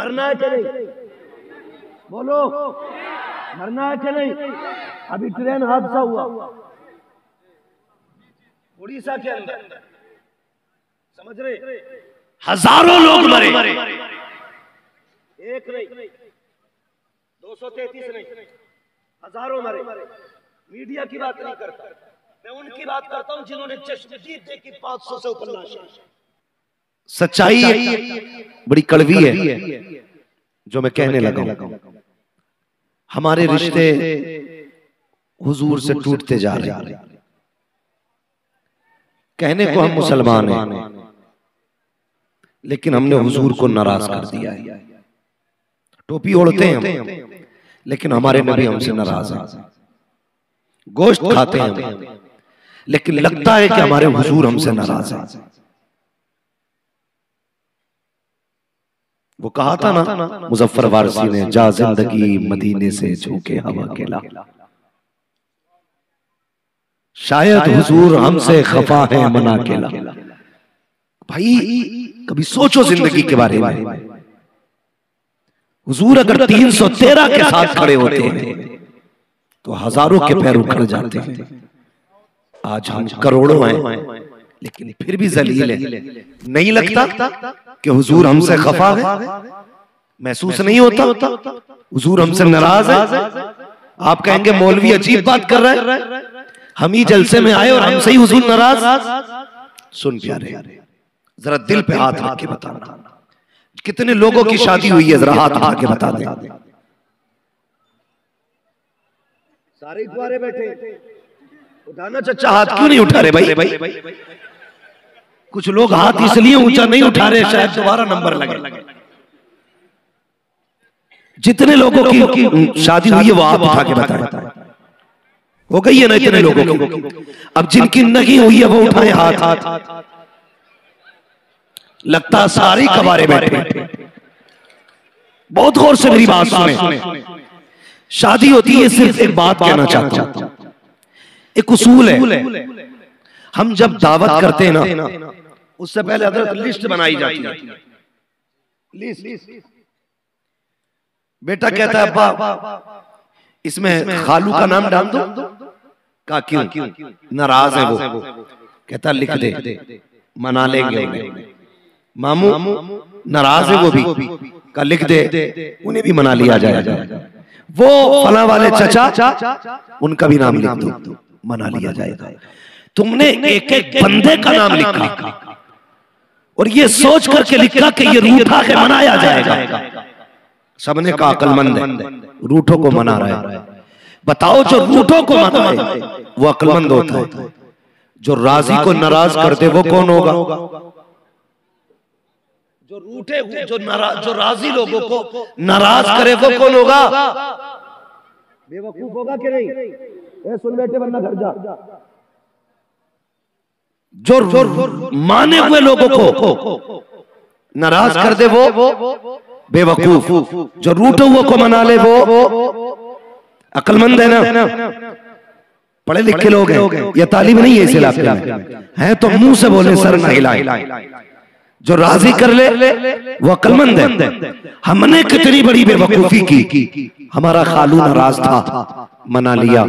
मरना है कि नहीं? बोलो, मरना है कि नहीं? अभी ट्रेन हादसा हुआ उड़ीसा के अंदर, समझ रहे, हजारों लोग मरे, एक नहीं 233 नहीं, हजारों मरे। मीडिया की बात नहीं करता मैं, उनकी बात करता हूं जिन्होंने चश्मदीद देखी 500 से ऊपर लाशें। सच्चाई बड़ी कड़वी है जो मैं कहने लगा। हमारे रिश्ते हुजूर से टूटते जा रहे। कहने को हम मुसलमान हैं, लेकिन हमने हुजूर को नाराज कर दिया है। टोपी ओढ़ते हैं हम, लेकिन हमारे नबी हमसे नाराज हैं। गोश्त खाते हैं, लेकिन लगता है कि हमारे हुजूर हमसे नाराज हैं। वो कहा था ना मुजफ्फर वारसी ने, जा जिंदगी मदीने से झोंके हवा के ला। शायद हुजूर हमसे खफा है मना के ला। भाई कभी सोचो जिंदगी के बारे में। हुजूर अगर 313 के साथ खड़े होते हैं तो हजारों के पैर उखड़ जाते हैं। आज हम करोड़ों हैं, लेकिन फिर भी जलील है। नहीं लगता कि हुजूर हमसे खफा है, महसूस नहीं होता हुजूर हमसे नाराज है। आप कहेंगे मौलवी अजीब बात कर रहा है, हम ही जलसे में आए और हमसे ही हुजूर नाराज। सुन प्यारे, जरा दिल पे हाथ रख के बताना कितने लोगों की शादी हुई है, जरा हाथ रख के बता दें। सारे द्वारे बैठे, उठाना चचा हाथ क्यों नहीं उठा रहे भाई? कुछ लोग हाथ इसलिए ऊंचा नहीं उठा रहे शायद दोबारा नंबर लगे। जितने लोगों की शादी हुई है वो आप उठा के बताएं। हो गई है ना इतने लोगों की। अब जिनकी नहीं हुई है वो उठाए हाथ। लगता सारे कबारे बैठे। बहुत गौर से मेरी बात सुने। शादी होती है, सिर्फ एक बात कहना चाहता हूं, एक उसूल है। हम जब दावत करते हैं ना, उससे पहले हजरत लिस्ट बनाई जाती है। बेटा कहता है अब्बा इसमें खालू का नाम डाल दो। का क्यों? नाराज है वो। कहता लिख दे, मना लेंगे। मामू नाराज है वो भी। का लिख दे, उन्हें भी मना लिया जाएगा। वो फला वाले चचा, उनका भी नाम लिख दो, मना लिया जाएगा। तुमने एक एक बंदे का नाम लिखा और ये सोच करके लिखा कि ये रूठा के मनाया जाएगा। सबने कहा अकलमंद है, रूठों को मना रहा है। बताओ जो रूठों को मनाए वो अकलमंद होता है, जो राजी को नाराज कर दे वो कौन होगा? जो रूठे हुए, जो राजी लोगों को नाराज करे वो कौन होगा? बेवकूफ होगा कि नहीं? ए सुन बेटे वरना घर जा। जो माने हुए लोगों को नाराज कर दे वो बेवकूफ। जो रूठे हुए को मना ले वो अकलमंद है ना। पढ़े लिखे लोग हैं, ये तालीम नहीं है इस इलाके में, है तो मुंह से बोले सर ना हिलाए। जो राजी कर ले वो अकलमंद है। हमने कितनी बड़ी बेवकूफी की। हमारा खालू नाराज था, मना लिया।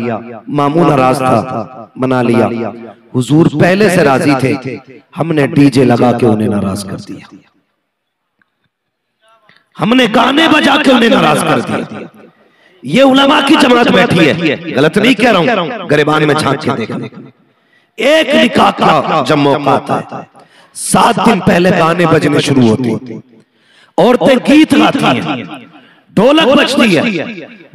मामू नाराज था, मना लिया। हुजूर पहले से राजी थे, हमने डीजे लगा के उन्हें नाराज कर दिया। हमने गाने बजा के उन्हें नाराज कर दिया। ये उलमा की जमात बैठी है, गलत नहीं कह रहा हूँ, गरेबान में झांक के देखने एक निकाह का जब मौका था 7 दिन पहले गाने बजने शुरू होते, औरतें गीत गाती हैं, ढोलक बजती है।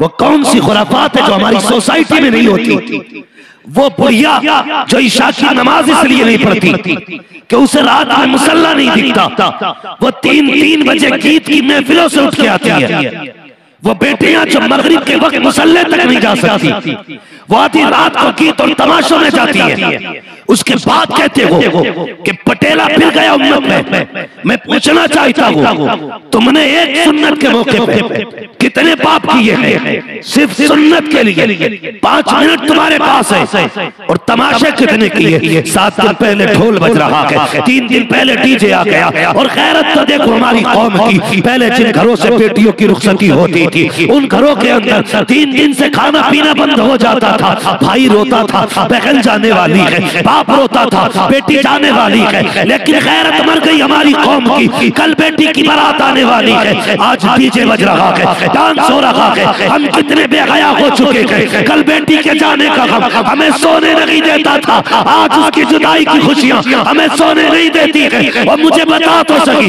वो कौन सी खुराफात है जो हमारी सोसाइटी में नहीं होती? वो बुढ़िया जो ईशा की नमाज इसलिए नहीं पढ़ती कि उसे रात में मुसल्ला नहीं दिखता, वो 3-3 बजे गीत की महफिलों से उठ के आती है। वो बेटियां जो मगरिब के वक्त मुसल्ले तक नहीं जा सकती, वो आधी रात को गीत और तमाशों में जाती है, उसके बाद कहते हो कि पटेला फिर गया उम्मत में। मैं पूछना चाहता हूँ, तुमने एक सुन्नत के मौके पे कितने पाप किए हैं? सिर्फ सुन्नत के लिए 5 मिनट तुम्हारे पास है, और तमाशे कितने किए? 7 दिन पहले ढोल बज रहा है, 3 दिन पहले डीजे आ गया। और खैरत तो देखो हमारी कौम की, पहले जिन घरों से बेटियों की रुखसती होती थी, उन घरों के अंदर 3 दिन से खाना पीना बंद हो जाता था। भाई रोता था, बहन जाने वाली है, बाप रोता था, बेटी जाने वाली है, लेकिन खैरत मर गई हमारी कौम की। कल बेटी की बारात आने वाली है, आज डीजे बज रहा है, डांस हो रहा है। हम कितने बेहया हो चुके हैं। कल बेटी के जाने का गम हमें सोने नहीं देता था, आज उसकी जुदाई की खुशियाँ हमें सोने नहीं देती है। और मुझे बता तो सही,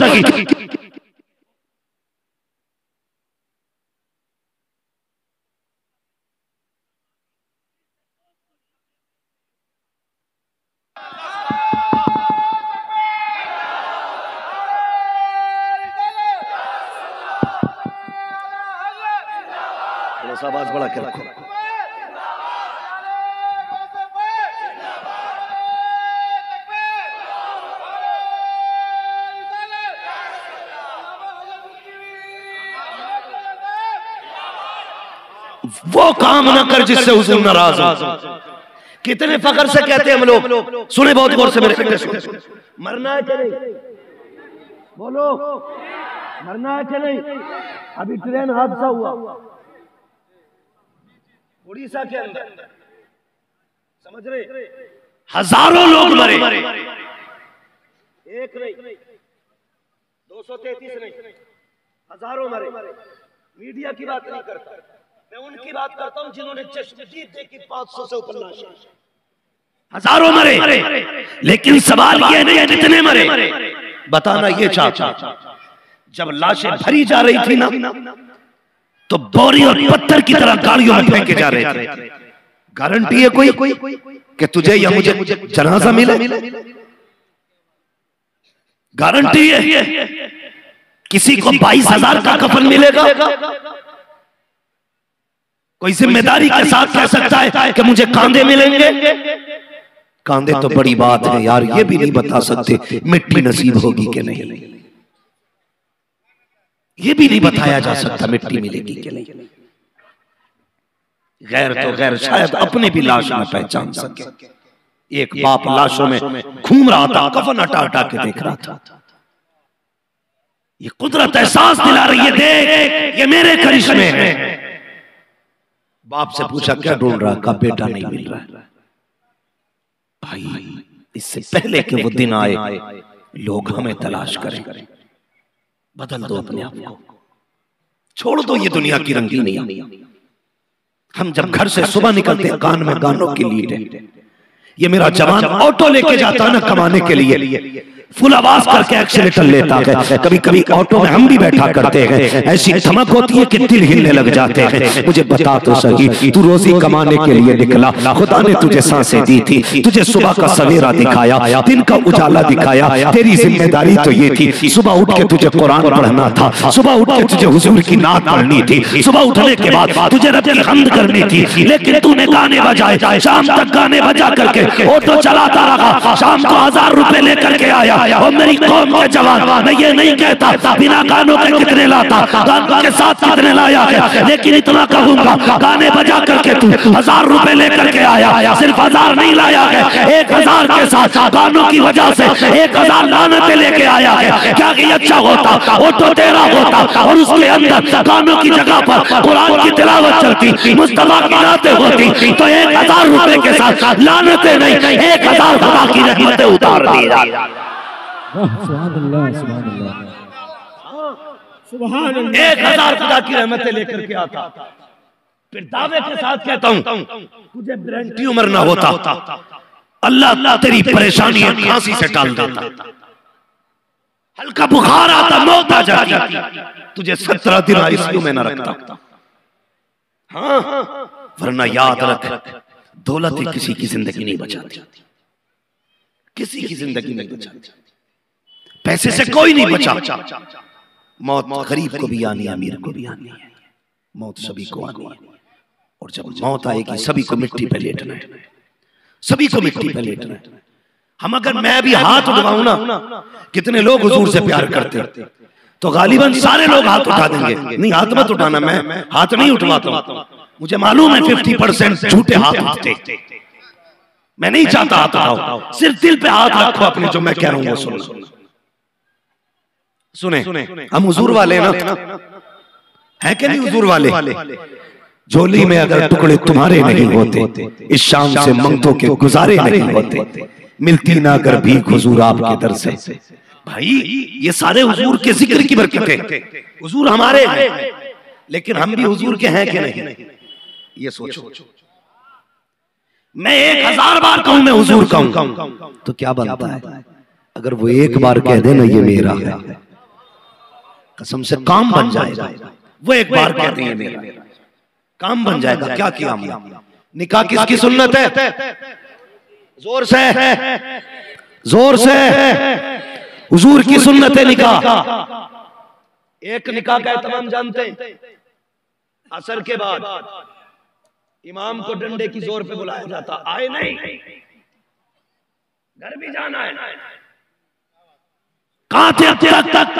आवाज बड़ा के रखो, वो काम ना कर जिससे हुजूर नाराज हो। कितने फखर से कहते हैं हम लोग, सुने बहुत गौर से मेरे, मरना है कि नहीं? बोलो, मरना है कि नहीं? अभी ट्रेन हादसा हुआ उड़ीसा के अंदर, समझ रहे, हजारों लोग मरे, एक नहीं 233 नहीं, हजारों मरे। मीडिया की बात नहीं करता मैं, उनकी बात करता हूं जिन्होंने चश्मदीद देखी 500 से ऊपर लाशें, हजारों मरे। लेकिन सवाल ये नहीं है कितने मरे, बताना ये चाहता। जब लाशें भरी जा रही थी ना, तो बोरी और पत्थर की तरह गाड़ियों में फेंके जा रहे थे। गारंटी है कोई कि तुझे या मुझे जनाजा मिले? गारंटी है किसी को 22,000 का कफन मिलेगा? कोई जिम्मेदारी के साथ कह सकता है कि मुझे कांधे मिलेंगे? कांधे तो बड़ी बात है यार, ये भी नहीं बता सकते मिट्टी नसीब होगी कि नहीं, ये भी नहीं बताया जा सकता मिट्टी मिलेगी कि नहीं। गैर तो गैर शायद अपने भी लाश में पहचान सके। एक बाप लाशों में घूम रहा था, कफन हटा हटा के देख रहा था। ये कुदरत एहसास दिला रही है, देख ये मेरे करिश्मे में। बाप से पूछा क्या ढूंढ रहा? कहा बेटा नहीं मिल रहा। भाई इससे पहले कि वो दिन आए लोग हमें तलाश करें, बदल दो अपने आप को, छोड़ दो ये दुनिया की रंगीनी। हम जब घर से सुबह निकलते कान में गानों की लीड, ये मेरा जवान ऑटो लेके जाता ना कमाने के लिए, फुल आवाज करके एक्सीलेटर लेता है। कभी कभी ऑटो में हम भी बैठा करते हैं, ऐसी धमक होती है कि दिल हिलने लग जाते हैं। मुझे बता तो सही, तू रोजी कमाने के लिए निकला, खुदा ने तुझे सांसें दी थी, तुझे सुबह का सवेरा दिखाया, दिन का उजाला दिखाया। तेरी जिम्मेदारी तो ये थी सुबह उठ के तुझे कुरान पढ़ना था, सुबह उठ के तुझे हुजूर की नात पढ़नी थी, सुबह उठने के बाद तुझे रब की हम्द करनी थी। लेकिन तूने गाने बजाए, शाम तक गाने बजा करके ऑटो चलाता रहा, शाम को 1000 रुपए लेकर के आया। और मेरी कौम के जवान, मैं ये नहीं कहता बिना गानों के कितने लाता, गानों के साथ कितने लाया है, लेकिन इतना कहूंगा गाने बजा करके तू 1000 रुपए लेकर के आया, सिर्फ 1000 नहीं लाया है, 1000 के साथ गानों की वजह से 1000 लानतें लेके आया है। क्या कि अच्छा होता ऑटो तेरा होता और उसके अंदर गानों की जगह पर कुरान की तिलावत चलती, मुस्तफा की नातें होती, तो 1000 रुपए के साथ लानतें नहीं, 1000 खुदा की रहमतें उतार दी। सुभान अल्लाह, सुभान अल्लाह, सुभान अल्लाह। 1000 खुदा की रहमतें लेकर के आता, फिर दावे के साथ कहता हूँ तुझे ब्रेन ट्यूमर ना होता, अल्लाह तेरी परेशानी खांसी से टाल देता, हल्का बुखार आता, मौत आ जाती, तुझे 17 दिन आईसीयू में ना रखता। हाँ, वरना याद रख दौलत ही किसी की जिंदगी नहीं बचाती, किसी की जिंदगी नहीं बचाती। पैसे से कोई नहीं बचा, मौत गरीब को भी आनी, अमीर को भी आनी है। मौत सभी को आनी है, और जब मौत आएगी सभी को मिट्टी पे लेटना है, सभी को मिट्टी पे लेटना है। हम अगर मैं भी हाथ उठाऊं ना, कितने लोग हुजूर से प्यार करते हैं, तो गालिबन सारे लोग हाथ उठा देंगे। नहीं, हाथ मत उठाना, मैं हाथ नहीं उठवाता, मुझे मालूम है 50% झूठे हाथ होते, मैं नहीं चाहता हाथ उठाओ, सिर्फ दिल पे हाथ रखो अपने, जो मैं कह रहा हूँ सुनो, सुने। हम हुजूर वाले ना है कि नहीं? हुजूर वाले झोली में अगर टुकड़े तुम्हारे नहीं होते, इस शाम से मंगतों के गुजारे नहीं होते, मिलती ना अगर भीख हुजूर आपके दर से। भाई ये सारे हुजूर के जिक्र की बरकत है, हुजूर हमारे हैं, लेकिन हम भी हुजूर के हैं कि नहीं ये सोचो। मैं 1000 बार कहूं मैं हुजूर कहूं तो क्या बनता है? अगर वो एक बार कह दे ना ये मेरा है, कसम से काम बन जाएगा। वो एक बार कह दे ये मेरा, काम बन जाएगा। क्या किया हमने? निकाह किसकी सुन्नत है? जोर से, जोर से। हुजूर की सुन्नत है निकाह। एक निकाह का तमाम जानते हैं, असर के बाद इमाम को डंडे की जोर पे बुलाया जाता, आए नहीं, घर भी जाना है। कहां थे अब तक?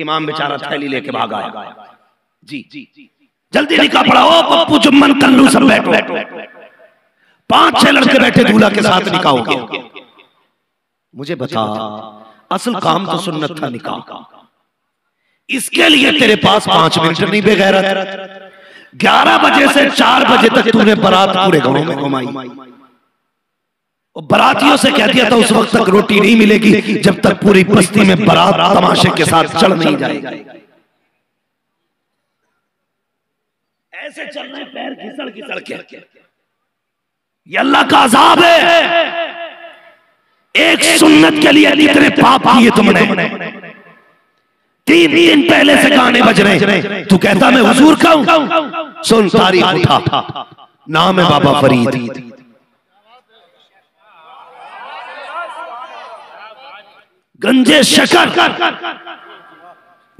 इमाम बेचारा थैली लेके भागा है। जी जल्दी निकाह पढ़ाओ, पप्पू जुम्मन कल्लू सब बैठो। 5-6 लड़के बैठे दूल्हा के साथ निकाह हो गया। मुझे बता, असल काम तो सुन्नत था निकाह, इसके लिए तेरे पास 5 मिनट नहीं बेगैरत। 11 बजे से 4 बजे तक तूने बारात पूरे गांव में घुमाई, और बारातियों से कह दिया था उस वक्त तक रोटी नहीं मिलेगी जब तक पूरी बस्ती में बारात तमाशे के साथ चल नहीं जाएगी। ऐसे चल रहे पैर घिसड़ घिसड़ के, ये अल्लाह का अज़ाब है। एक सुन्नत के लिए इतने पाप किए तुमने। 3 दिन पहले से गाने बज रहे, तू कहता मैं हुजूर का हूं। सुन, तारीख उठा, नाम है बाबा फरीद। गंजे शकर,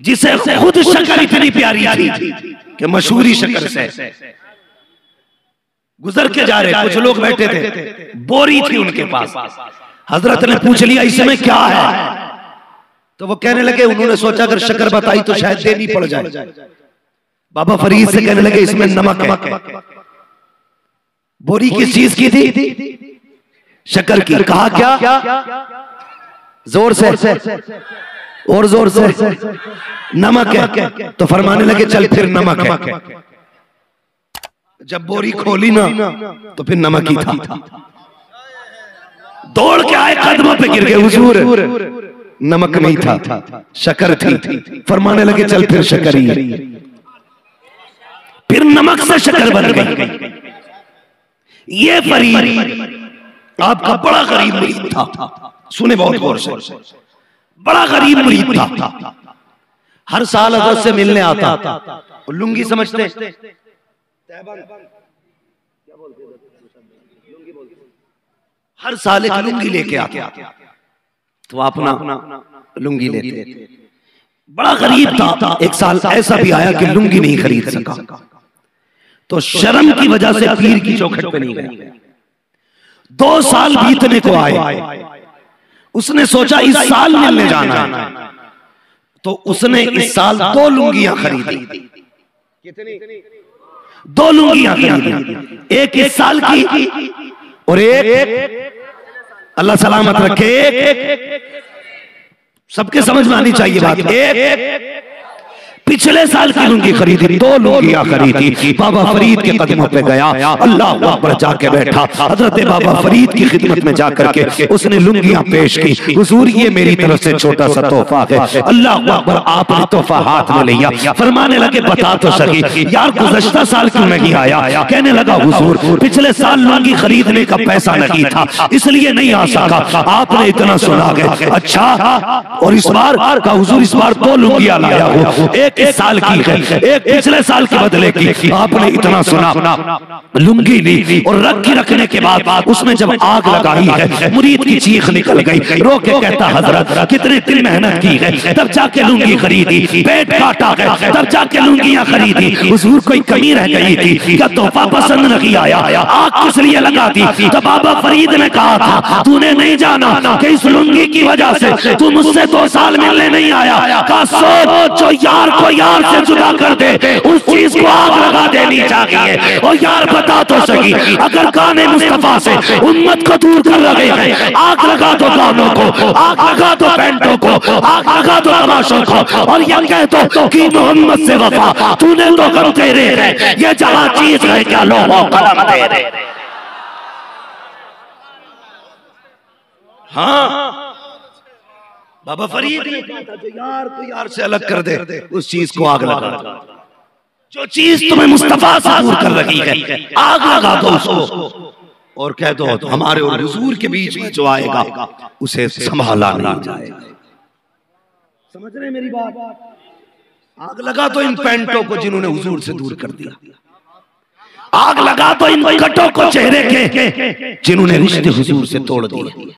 जिसे खुद शकर इतनी प्यारी थी कि मशहूरी शकर से गुजर के जा रहे कुछ लोग बैठे थे, बोरी थी उनके पास। हजरत ने पूछ लिया इसमें क्या है, तो वो कहने लगे उन्होंने सोचा अगर शक्कर बताई तो शायद देनी पड़ जाए। बाबा फरीद से कहने लगे इसमें नमक है। बोरी किस चीज की थी? शक्कर की। कहा क्या? जोर से और जोर से, नमक है। तो फरमाने लगे चल फिर नमक है। जब बोरी खोली ना तो फिर नमक ही था। दौड़ के आए, कदमों पे गिर गए। हुजूर नमक नहीं था, शक्कर थी। फरमाने लगे चल फिर शक्कर ही। फिर नमक से शक्कर बन गई। ये फरीद आपका बड़ा गरीब मुरीद था। सुने बहुत गौर से, बड़ा गरीब मुरीद था। हर साल हजरत से मिलने आता। लुंगी समझते, हर साल एक लुंगी लेके आता, तो आप अपना लुंगी लेते। बड़ा गरीब था। एक साल ऐसा भी आया कि लुंगी नहीं खरीद सका, तो शर्म की वजह से पीर की चौखट पे नहीं गया। 2 साल बीतने को आए, उसने सोचा इस साल मिलने जाना है, तो उसने इस साल 2 लुंगियां खरीदी। कितनी? 2 लुंगियां खरीदी, एक इस साल की और एक अल्लाह सलामत रखे। सबके समझ में आनी चाहिए बात। पिछले साल की लुंगी खरीदी, 2 लुंगियां खरीदी। बाबा फरीद के कदमों पे गया, अल्लाह पर जाके बैठा। हजरत बाबा फरीद की खिदमत में जाकर के उसने लुंगियां पेश की। हुजूर ये मेरी तरफ से छोटा सा तोहफा है। अल्लाह पर आपने तोहफा हाथ में लिया। फरमाने लगे बता तो सही यार, गुज़श्ता साल क्यों नहीं आया? कहने लगा हुजूर पिछले साल लुंगी खरीदने का पैसा नहीं था, इसलिए नहीं आ सका। आपने इतना सुना गया अच्छा, और इस बार का हुजूर इस बार 2 लुंगियां लाया हो, एक एक साल की है, एक पिछले साल के बदले की। आपने इतना सुना, लुंगी ली और रखी, रखने के बाद उसमें जब आग लगाई है, मुरीद की चीख निकल गई, रो के कहता हजरत कितने दिन मेहनत की है, तब जाके लुंगी खरीदी, पेट काटा है तब जाके लुंगियां खरीदी। हुजूर कोई कमी रह गई थी, क्या तोहफा पसंद नहीं आया, आग किस लिए लगा दी? तब बाबा फरीद ने कहा था तूने नहीं जाना कि इस लुंगी की वजह से तू मुझसे 2 साल मिलने नहीं आया। का सोच, जो यार को यार से जुदा कर दे उस चीज को आग लगा देनी चाहिए। और यार बता तो सही, अगर काने मुस्तफा से उम्मत को दूर कर रहे हैं, आग लगा दो कानों को, आग लगा दो पैंटों को, आग लगा दो तमाशों को, और ये कह दो कि मोहम्मद से वफा तूने तो करते रहे, ये जहाँ चीज है क्या लोगों कलम दे रहे। हाँ बाबा फरीद ने कहा था जो यार को यार से अलग कर दे उस चीज को आग लगा दो। जो चीज तुम्हें मुस्तफा से दूर कर रही है, आग लगा दो उसको और कह दो हमारे और हुजूर के बीच में जो आएगा उसे संभाला नहीं जाएगा। समझ रहे मेरी बात? आग लगा दो इन पैंटों को जिन्होंने हुजूर से दूर कर दिया, आग लगा दो इन कटों को चेहरे के जिन्होंने रिश्ते हुजूर से तोड़ दिए,